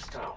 Target's down.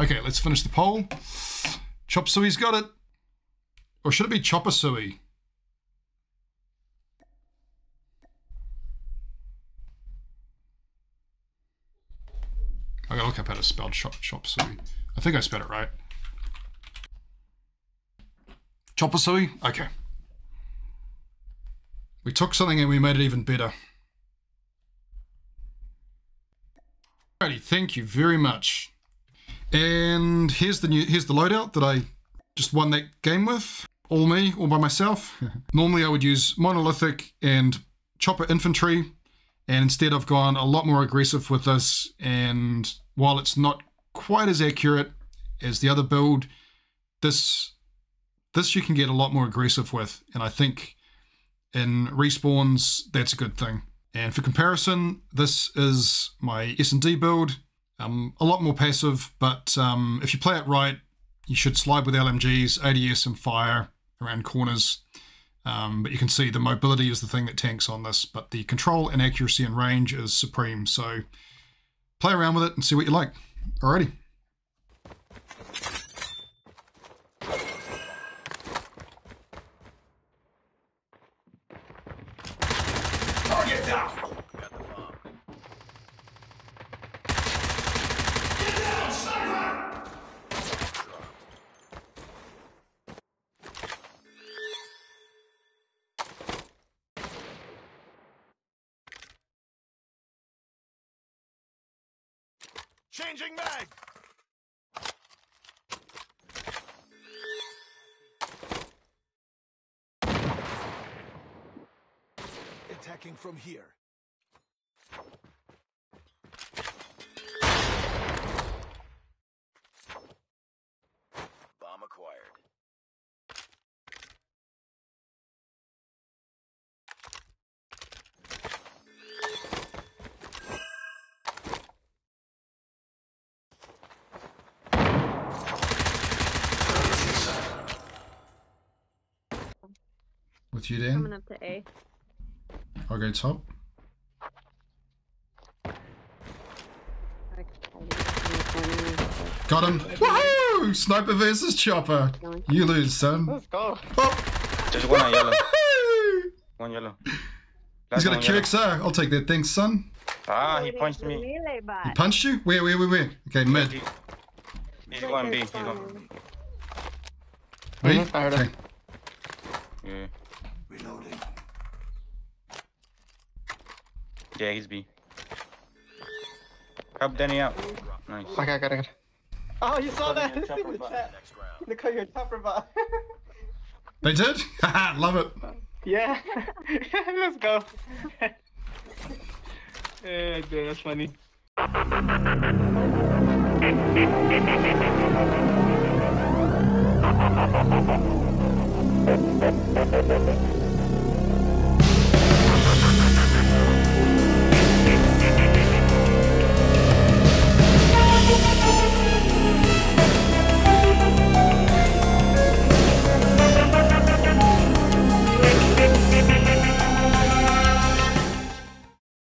Okay, let's finish the poll. Chop Suey's got it. Or should it be Chopper Suey? I gotta look up how to spell Chop Suey. I think I spelled it right. Chopper Suey? Okay. We took something and we made it even better. Alrighty, thank you very much. And here's the loadout that I just won that game with. All me, all by myself. Normally I would use monolithic and chopper infantry, and instead I've gone a lot more aggressive with this, and while it's not quite as accurate as the other build, this you can get a lot more aggressive with, and I think in respawns that's a good thing. And for comparison, this is my S&D build. A lot more passive, but if you play it right, you should slide with LMGs, ADS and fire around corners. But you can see the mobility is the thing that tanks on this, but the control and accuracy and range is supreme. So play around with it and see what you like. Alrighty. Target down! Changing mag! Attacking from here. Bomb acquired. With you, Dan? Coming up to A. I'll go top. Got him! Woohoo! Sniper versus Chopper. You lose, son. Let's go. Oh. Just one yellow. One yellow. He's got a QXR. I'll take that. Thanks, son. Ah, he punched me. He punched you? Where? Okay, mid. He's going B. He's going B. Okay. Yeah. Reloading. Yeah, he's B. Help Danny out. Nice. Okay, I got it. Oh, you saw that? Look at your chopper bot. They did? Haha, love it. Yeah. Let's go. Yeah, dude, that's funny.